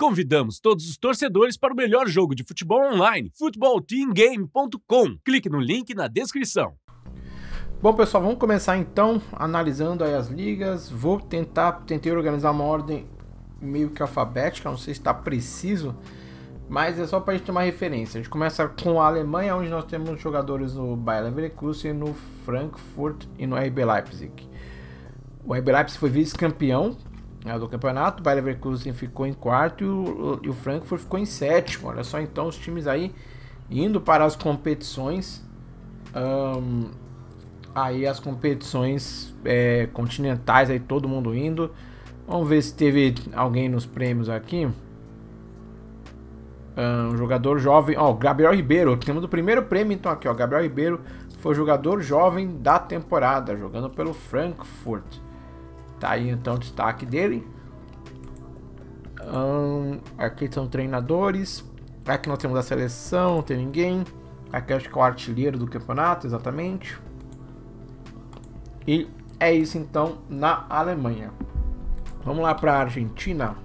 Convidamos todos os torcedores para o melhor jogo de futebol online, footballteamgame.com. Clique no link na descrição. Bom, pessoal, vamos começar então analisando aí as ligas. Vou tentei organizar uma ordem meio que alfabética, não sei se está preciso, mas é só para a gente ter uma referência. A gente começa com a Alemanha, onde nós temos jogadores no Bayer Leverkusen, no Frankfurt e no RB Leipzig. O RB Leipzig foi vice-campeão do campeonato, o Bayer Leverkusen ficou em quarto e o Frankfurt ficou em sétimo. Olha só, então, os times aí indo para as competições, continentais, aí todo mundo indo. Vamos ver se teve alguém nos prêmios aqui. Um jogador jovem, ó, Gabriel Ribeiro, temos o primeiro prêmio, então aqui, ó, Gabriel Ribeiro foi o jogador jovem da temporada, jogando pelo Frankfurt. Tá aí então o destaque dele. Aqui são treinadores. Aqui nós temos a seleção, não tem ninguém. Aqui acho que é o artilheiro do campeonato, exatamente. E é isso então na Alemanha. Vamos lá para a Argentina.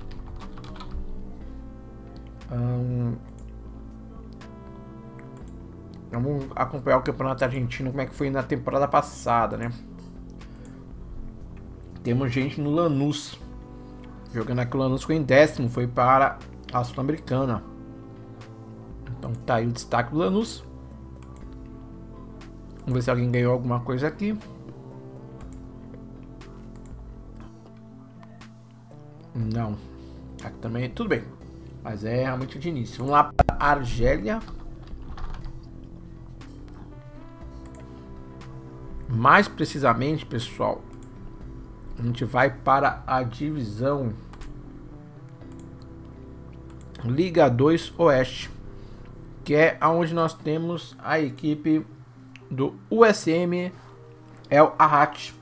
Vamos acompanhar o campeonato argentino, como é que foi na temporada passada, né? Temos gente no Lanús. Jogando aqui o Lanús foi em décimo, foi para a Sul-Americana. Então tá aí o destaque do Lanús. Vamos ver se alguém ganhou alguma coisa aqui. Não. Aqui também, tudo bem. Mas é realmente de início. Vamos lá para a Argélia. Mais precisamente, pessoal, a gente vai para a divisão Liga 2 Oeste, que é onde nós temos a equipe do USM El Harrach.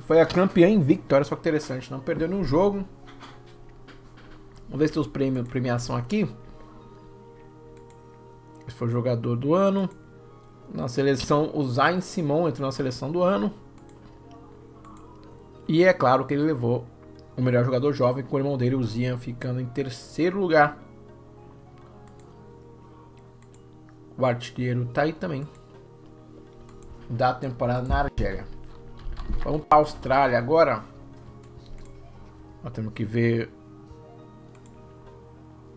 Foi a campeã invicta, olha só que interessante, não perdeu nenhum jogo. Vamos ver se tem os prêmios, premiação aqui. Esse foi o jogador do ano. Na seleção, o Zain Simon entrou na seleção do ano. E é claro que ele levou o melhor jogador jovem, com o irmão dele, o Zian, ficando em terceiro lugar. O artilheiro tá aí também, da temporada na Argélia. Vamos para a Austrália agora. Nós temos que ver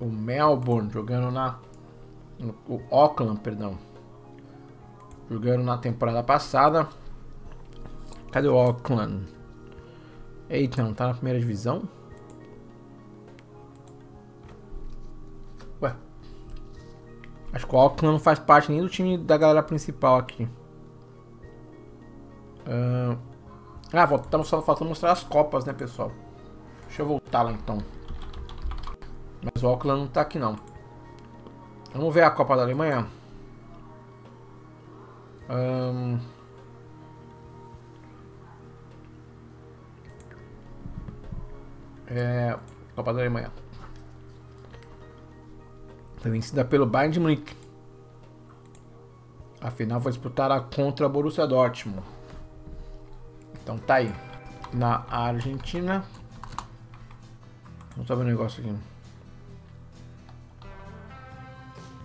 o Melbourne jogando na... o Auckland, perdão. Jogando na temporada passada. Cadê o Auckland? Eita, não tá na primeira divisão? Ué. Acho que o Auckland não faz parte nem do time da galera principal aqui. Estamos só faltando mostrar as copas, né, pessoal? Deixa eu voltar lá então. Mas o Auckland não tá aqui não. Vamos ver a Copa da Alemanha. Copa da Alemanha foi vencida pelo Bayern de Munique. A final foi disputada contra a Borussia Dortmund. Então tá aí na Argentina. Vamos ver um negócio aqui.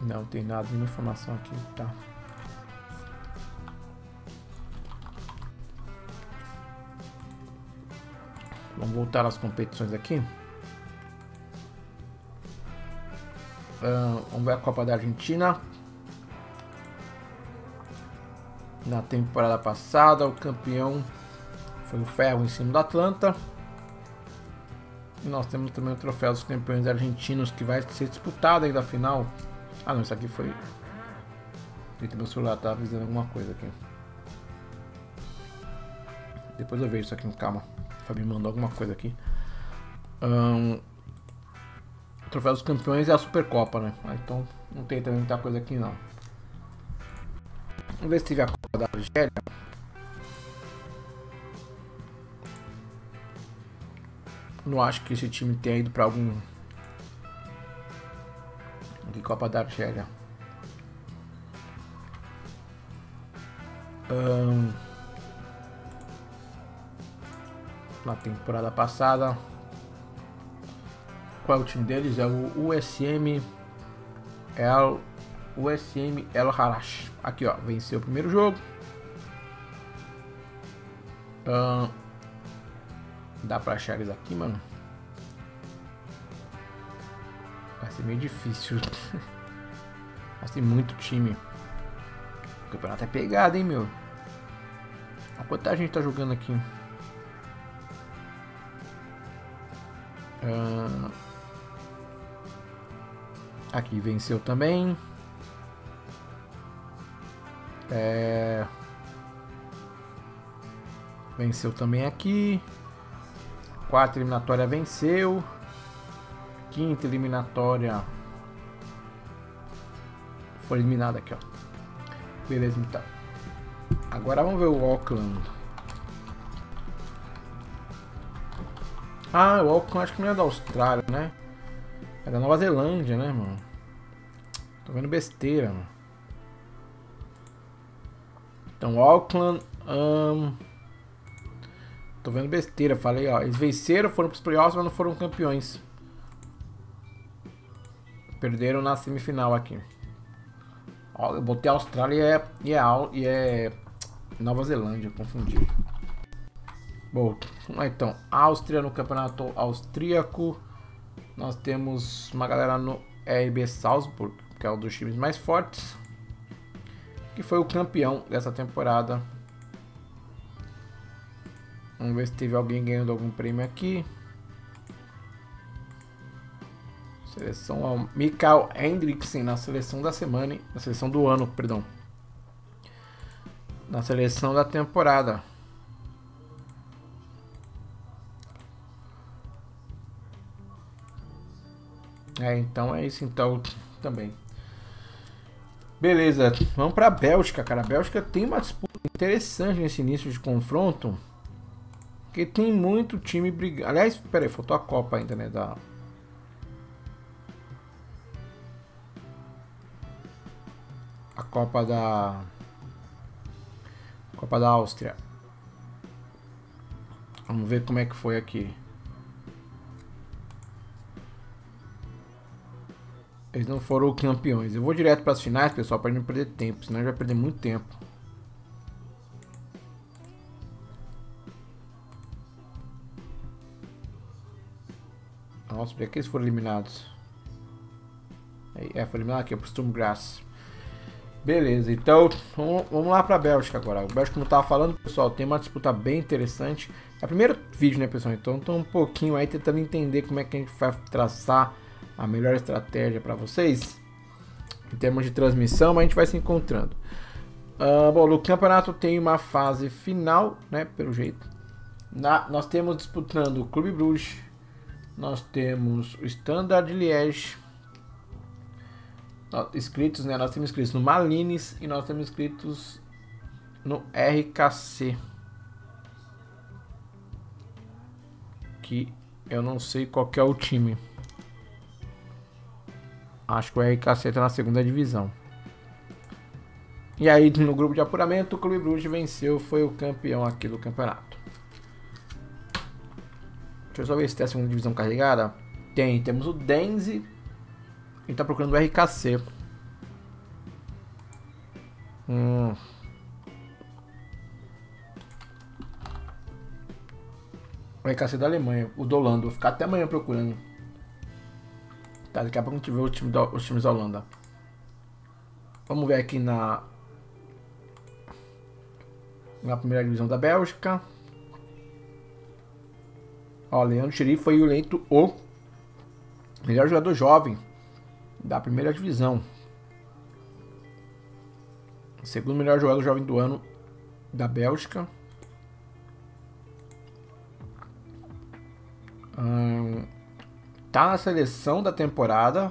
Não tem nada de informação aqui, tá? Vamos voltar às competições aqui. Vamos ver a Copa da Argentina. Na temporada passada, o campeão foi o Ferro em cima do Atlanta. E nós temos também o troféu dos campeões argentinos, que vai ser disputado aí da final. Ah, não, isso aqui foi... Eita, meu celular tá avisando alguma coisa aqui. Depois eu vejo isso aqui, calma. Fabinho mandou alguma coisa aqui. O troféu dos campeões é a Supercopa, né? Então não tem também muita coisa aqui não. Vamos ver se teve a Copa da Argélia. Não acho que esse time tenha ido pra algum... de Copa da Argélia. Na temporada passada, qual é o time deles, é o USM El Harrach. Aqui ó, venceu o primeiro jogo. Dá pra achar eles aqui, mano? Vai ser meio difícil. Mas tem muito time. O campeonato é pegado, hein, meu? Olha quanta gente tá jogando aqui. Aqui venceu também. Venceu também aqui. Quarta eliminatória venceu. Quinta eliminatória foi eliminada aqui, ó. Beleza, então. Agora vamos ver o Auckland. Ah, o Auckland acho que não é da Austrália, né? É da Nova Zelândia, né, mano? Tô vendo besteira, mano. Então, Auckland... Tô vendo besteira, falei, ó. Eles venceram, foram pros playoffs, mas não foram campeões. Perderam na semifinal aqui. Ó, eu botei a Austrália e é Nova Zelândia, confundi. Bom, então, Áustria no campeonato austríaco. Nós temos uma galera no RB Salzburg, que é um dos times mais fortes, que foi o campeão dessa temporada. Vamos ver se teve alguém ganhando algum prêmio aqui. Seleção ao Mikael Hendriksen na seleção da semana, hein? Na seleção do ano, perdão. Na seleção da temporada. Então é isso então também. Beleza, vamos pra Bélgica, cara. A Bélgica tem uma disputa interessante nesse início de confronto. Porque tem muito time brigando. Aliás, peraí, faltou a Copa ainda, né? A Copa da... Copa da Áustria. Vamos ver como é que foi aqui. Eles não foram campeões. Eu vou direto para as finais, pessoal, para não perder tempo. Senão a gente vai perder muito tempo. Nossa, por que eles foram eliminados? Foi eliminado aqui, é pro Sturm Graz. Beleza, então vamos lá pra Bélgica agora. A Bélgica, como eu tava falando, pessoal, tem uma disputa bem interessante. É o primeiro vídeo, né, pessoal? Então tô um pouquinho aí tentando entender como é que a gente vai traçar a melhor estratégia pra vocês. Em termos de transmissão, mas a gente vai se encontrando. Bom, no campeonato tem uma fase final, né, pelo jeito. Nós temos disputando o Clube Brugge. Nós temos o Standard de Liège, nós temos inscritos no Malines e nós temos inscritos no RKC, que eu não sei qual que é o time. Acho que o RKC está na segunda divisão. E aí no grupo de apuramento o Clube Brugge venceu, foi o campeão aqui do campeonato. Deixa eu só ver se tem a segunda divisão carregada. Tem, temos o Denze. A gente tá procurando o RKC. O RKC da Alemanha, o da Holanda. Vou ficar até amanhã procurando. Tá, daqui a pouco a gente vê o time os times da Holanda. Vamos ver aqui na primeira divisão da Bélgica. Ó, Leandro Schiri foi eleito o melhor jogador jovem da primeira divisão. O segundo melhor jogador jovem do ano da Bélgica. Tá na seleção da temporada.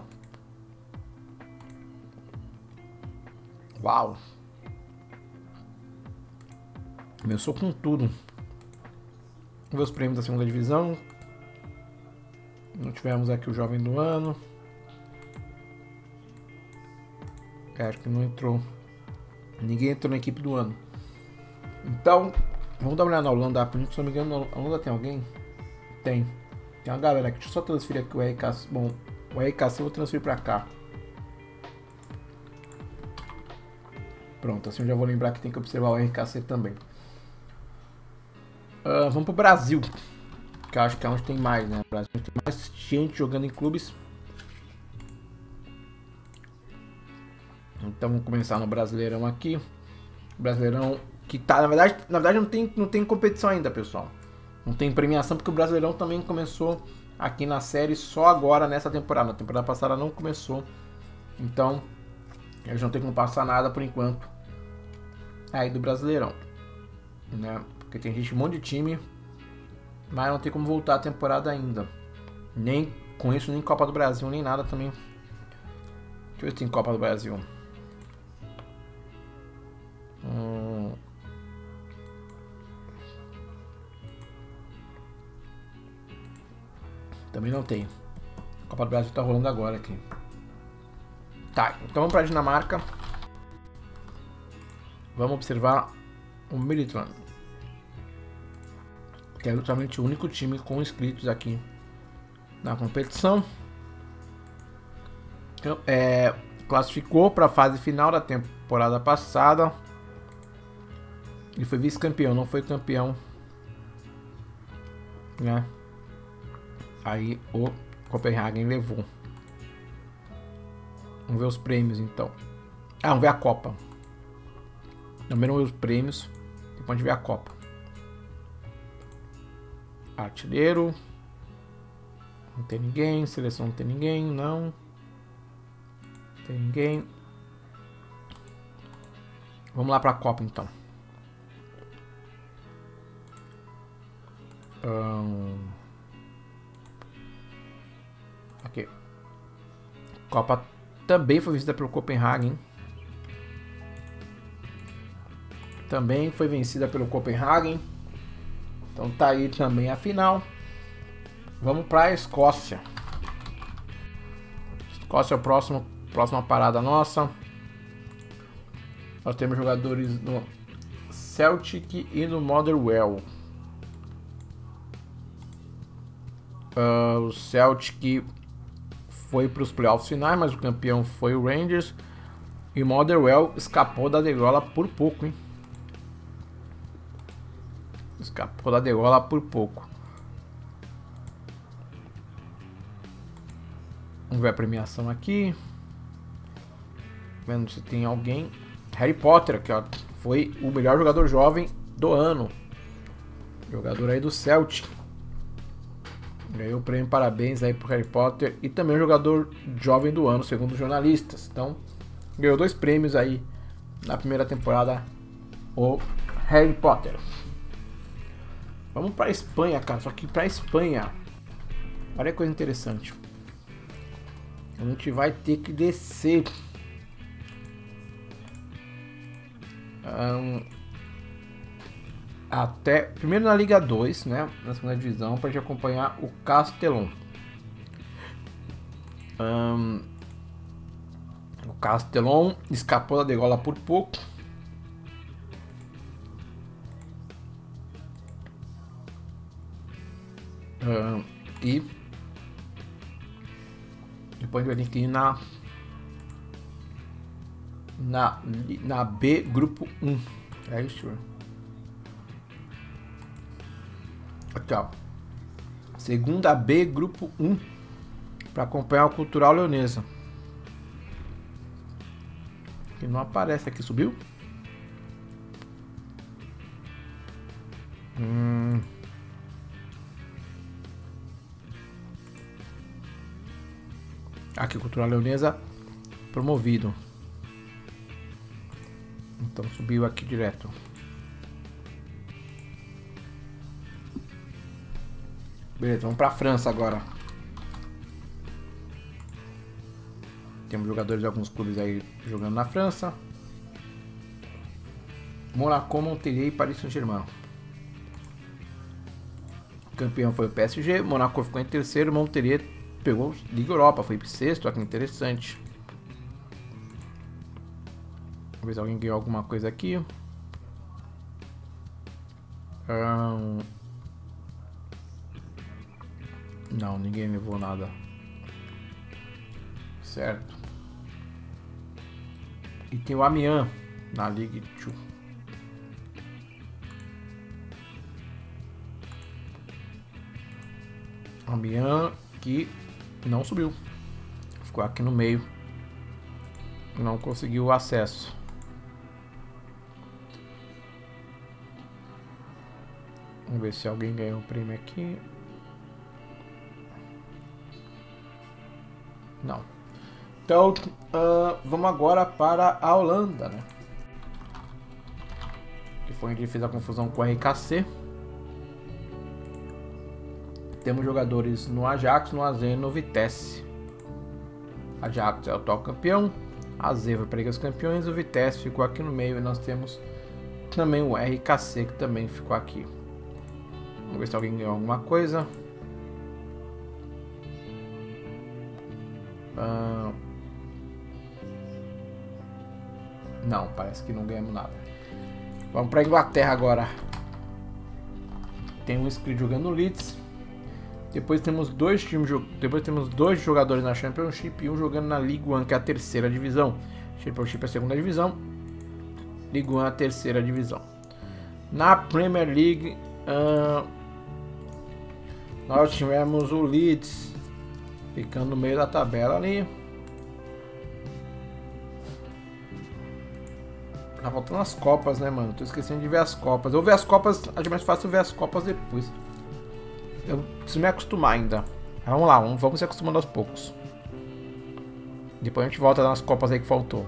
Uau! Começou com tudo. Vamos ver os prêmios da segunda divisão. Não tivemos aqui o jovem do ano. Acho que não entrou. Ninguém entrou na equipe do ano. Então, vamos dar uma olhada na Holanda. Se não me engano, na Holanda tem alguém? Tem. Tem uma galera aqui. Deixa eu só transferir aqui o RKC. Bom, o RKC eu vou transferir pra cá. Pronto, assim eu já vou lembrar que tem que observar o RKC também. Vamos pro Brasil, que eu acho que é onde tem mais, né? O Brasil tem mais gente jogando em clubes. Então vamos começar no Brasileirão aqui. Brasileirão que tá, na verdade não tem competição ainda, pessoal. Não tem premiação porque o Brasileirão também começou aqui na série só agora nessa temporada. Na temporada passada não começou. Então, eles não tem como passar nada por enquanto aí do Brasileirão, né? Porque tem gente, um monte de time, mas não tem como voltar a temporada ainda. Nem com isso, nem Copa do Brasil, nem nada também. Deixa eu ver se tem Copa do Brasil. Também não tem. A Copa do Brasil tá rolando agora aqui. Tá, então vamos pra Dinamarca. Vamos observar o Midtjylland, que é literalmente o único time com inscritos aqui na competição. Então, classificou para a fase final da temporada passada. Ele foi vice-campeão, não foi campeão, né? Aí o Copenhagen levou. Vamos ver os prêmios então. Ah, vamos ver a Copa. Também não ver os prêmios. Depois a gente vê a Copa. Artilheiro. Não tem ninguém. Seleção não tem ninguém. Não tem ninguém. Vamos lá pra Copa então. Aqui. Copa também foi vencida pelo Copenhagen. Também foi vencida pelo Copenhagen. Então tá aí também a final. Vamos pra Escócia. Escócia é a próxima parada nossa. Nós temos jogadores no Celtic e no Motherwell. O Celtic foi para os playoffs finais, mas o campeão foi o Rangers. E Motherwell escapou da degola por pouco, hein? Escapou da degola por pouco. Vamos ver a premiação aqui. Vendo se tem alguém. Harry Potter, que ó, foi o melhor jogador jovem do ano. Jogador aí do Celtic. Ganhou o prêmio, parabéns aí pro Harry Potter. E também o jogador jovem do ano, segundo os jornalistas. Então, ganhou 2 prêmios aí na primeira temporada, o Harry Potter. Vamos pra Espanha, cara. Só que pra Espanha, olha que coisa interessante. A gente vai ter que descer. Até primeiro na Liga 2, né, na segunda divisão, para acompanhar o Castellon. O Castellon escapou da degola por pouco. E depois vai ter que ir na B, grupo 1. É isso. Aqui, ó. Segunda B, grupo 1, para acompanhar o Cultural Leonesa. Que não aparece aqui, subiu? Aqui, Cultural Leonesa promovido. Então subiu aqui direto. Beleza, vamos pra França agora. Temos jogadores de alguns clubes aí jogando na França. Monaco, Montpellier e Paris Saint-Germain. O campeão foi o PSG, Monaco ficou em terceiro, Montpellier pegou Liga Europa, foi sexto, olha que interessante. Vamos ver se alguém ganhou alguma coisa aqui. Não, ninguém levou nada. Certo. E tem o Amian na Ligue 2. Amian que não subiu. Ficou aqui no meio. Não conseguiu o acesso. Vamos ver se alguém ganhou o prêmio aqui. Não. Então, vamos agora para a Holanda, né? Que foi onde fez a confusão com o RKC. Temos jogadores no Ajax, no AZ e no Vitesse. Ajax é o atual campeão. AZ vai para a Liga dos Campeões. O Vitesse ficou aqui no meio. E nós temos também o RKC, que também ficou aqui. Vamos ver se alguém ganhou alguma coisa. Não, parece que não ganhamos nada. Vamos para a Inglaterra agora. Tem um inscrito jogando no Leeds. Depois temos dois jogadores na Championship e um jogando na Ligue 1, que é a terceira divisão. Championship é a segunda divisão. Ligue 1 é a terceira divisão. Na Premier League, nós tivemos o Leeds ficando no meio da tabela ali. Tá faltando as copas, né, mano? Tô esquecendo de ver as copas. Eu ver as copas, acho mais fácil ver as copas depois. Eu preciso me acostumar ainda. Mas vamos lá, vamos se acostumando aos poucos. Depois a gente volta nas copas aí que faltou.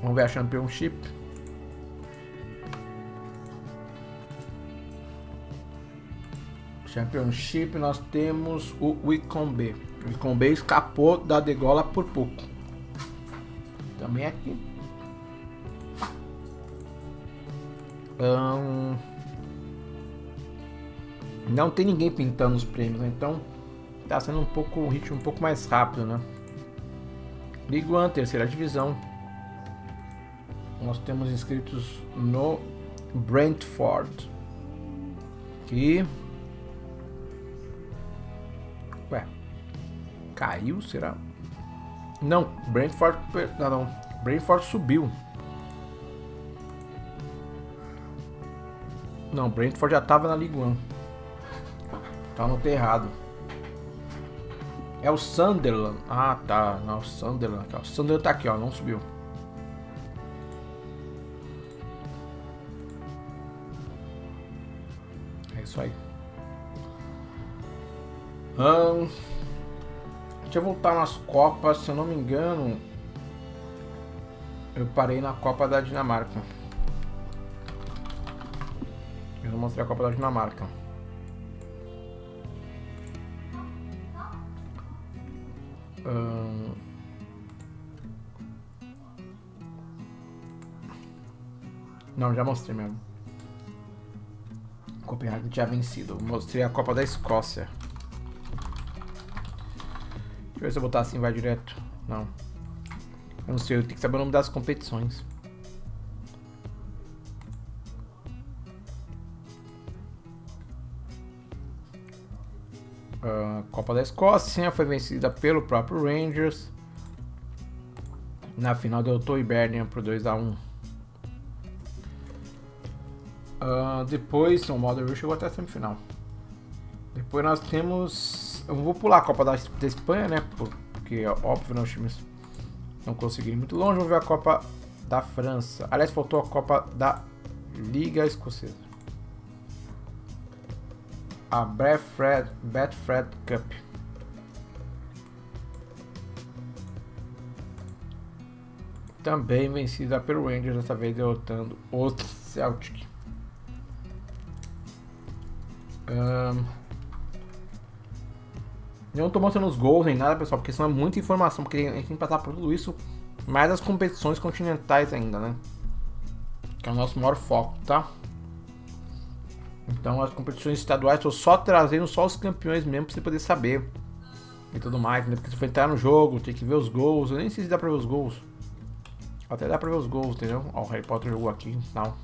Vamos ver a Championship. Championship, nós temos o Wycombe. O Wycombe escapou da degola por pouco. Também aqui. Não tem ninguém pintando os prêmios, né? Então tá sendo um ritmo um pouco mais rápido, né? Ligue 1, terceira divisão. Nós temos inscritos no Brentford. Aqui. Ué, caiu, será? Não, Brentford, não, Brentford subiu. Não, Brentford já tava na Ligue 1. Tá, não tem errado. É o Sunderland. Ah, tá, não, o Sunderland. O Sunderland tá aqui, ó, não subiu. É isso aí. Deixa eu voltar nas copas, se eu não me engano. Eu parei na Copa da Dinamarca. Eu vou mostrar a Copa da Dinamarca. Não, já mostrei mesmo. Copenhagen tinha vencido. Mostrei a Copa da Escócia. Deixa eu ver se eu botar assim, vai direto. Não. Eu não sei, eu tenho que saber o nome das competições. Copa da Escócia foi vencida pelo próprio Rangers. Na final derrotou o Hibernian por 2-1. Depois o Motherwell chegou até a semifinal. Depois nós temos... Eu vou pular a Copa da Espanha, né? Porque, óbvio, os times não conseguiram ir muito longe. Vamos ver a Copa da França. Aliás, faltou a Copa da Liga Escocesa. A Betfred Cup. Também vencida pelo Rangers, dessa vez derrotando o Celtic. Eu não tô mostrando os gols nem nada, pessoal, porque senão é muita informação, porque a gente tem que passar por tudo isso, mais as competições continentais ainda, né? Que é o nosso maior foco, tá? Então as competições estaduais, tô só trazendo só os campeões mesmo pra você poder saber e tudo mais, né? Porque se for entrar no jogo, tem que ver os gols, eu nem sei se dá pra ver os gols. Até dá pra ver os gols, entendeu? Ó, o Harry Potter jogou aqui e tal.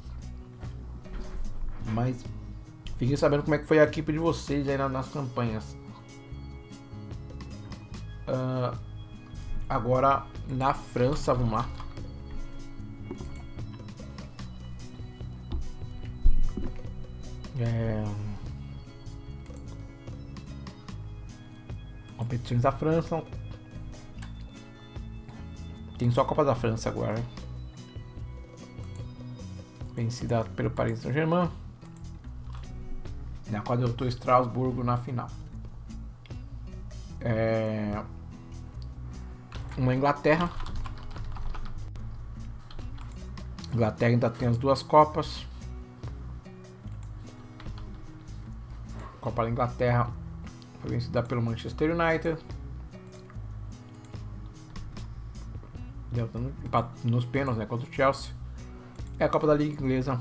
Mas Fiquei sabendo como é que foi a equipe de vocês aí nas campanhas. Agora na França, vamos lá. Competições da França. Tem só a Copa da França agora. Vencida pelo Paris Saint-Germain, na qual derrotou Estrasburgo na final. Uma Inglaterra. Inglaterra ainda tem as duas Copas. Copa da Inglaterra foi vencida pelo Manchester United, nos pênaltis, né, contra o Chelsea. É a Copa da Liga Inglesa,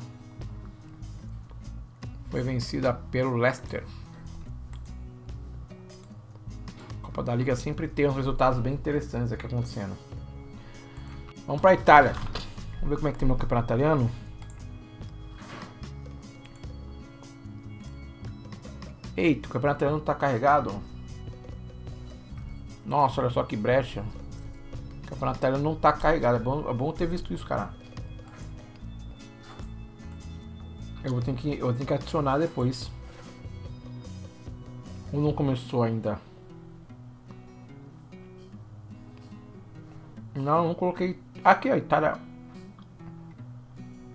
foi vencida pelo Leicester. A Copa da Liga sempre tem uns resultados bem interessantes aqui acontecendo. Vamos para a Itália. Vamos ver como é que tem meu campeonato italiano. Eita, o campeonato italiano tá carregado. Nossa, olha só que brecha. O campeonato italiano não tá carregado. É bom ter visto isso, cara. Eu vou ter que adicionar depois. Ou não começou ainda? Não, não coloquei. Aqui, ó, Itália.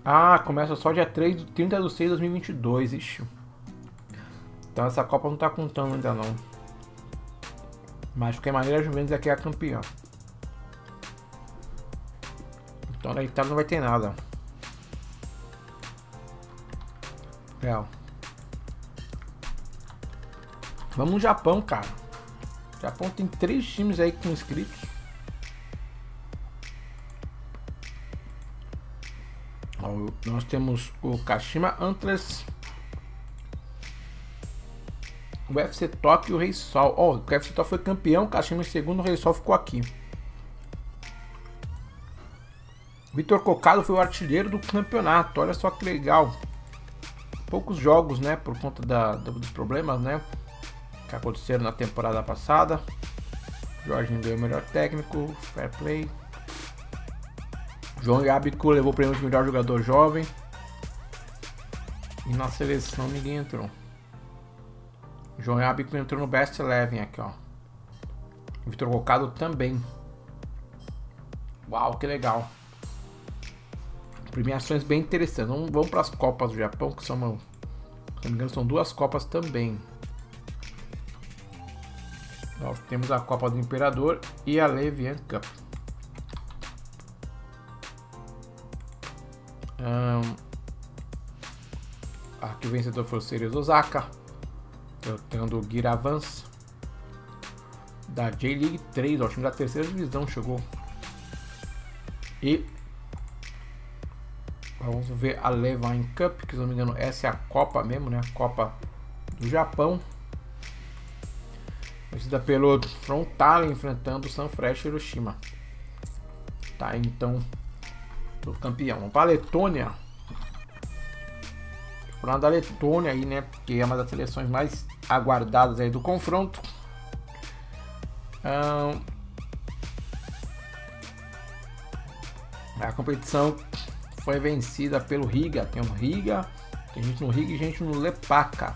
Ah, começa só dia 30/6/2022, ixi. Então essa Copa não tá contando ainda não. Mas de qualquer maneira a Juventus aqui é a campeã. Então na Itália não vai ter nada. Real. Vamos no Japão, cara. O Japão tem 3 times aí com inscritos. Nós temos o Kashima Antlers, o FC Tokyo e o Rei Sol. Ó, o FC Tokyo foi campeão, o Kashima em segundo, o Rei Sol ficou aqui. Vitor Cocado foi o artilheiro do campeonato, olha só que legal. Poucos jogos, né, por conta dos problemas, né, que aconteceram na temporada passada. Jorginho ganhou o melhor técnico, fair play. João Yabiko levou o prêmio de melhor jogador jovem. E na seleção ninguém entrou. João Yabiko entrou no Best Eleven aqui, ó. O Vitor Cocado também. Uau, que legal. Premiações bem interessantes. Vamos para as Copas do Japão, que são, se não me engano, são 2 Copas também. Nós temos a Copa do Imperador e a Levian Cup. Aqui o vencedor foi o Series Osaka, derrotando o Gira Avance da J-League 3, o time da terceira divisão chegou. E vamos ver a Levain Cup, que se não me engano essa é a Copa mesmo, né? A Copa do Japão. Vencida pelo Frontale, enfrentando o Sunfresh Hiroshima. Tá, então, do campeão. Vamos para a Letônia. Falando da Letônia aí, né? Que é uma das seleções mais aguardadas aí do confronto. A competição foi vencida pelo Riga. Tem um Riga, tem gente no Riga e gente no Lepaja,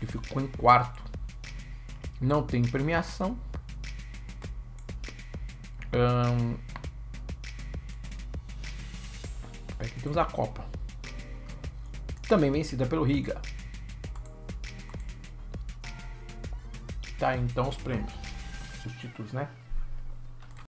que ficou em quarto. Não tem premiação. Aqui temos a Copa, também vencida pelo Riga. Tá, então os prêmios, os títulos, né?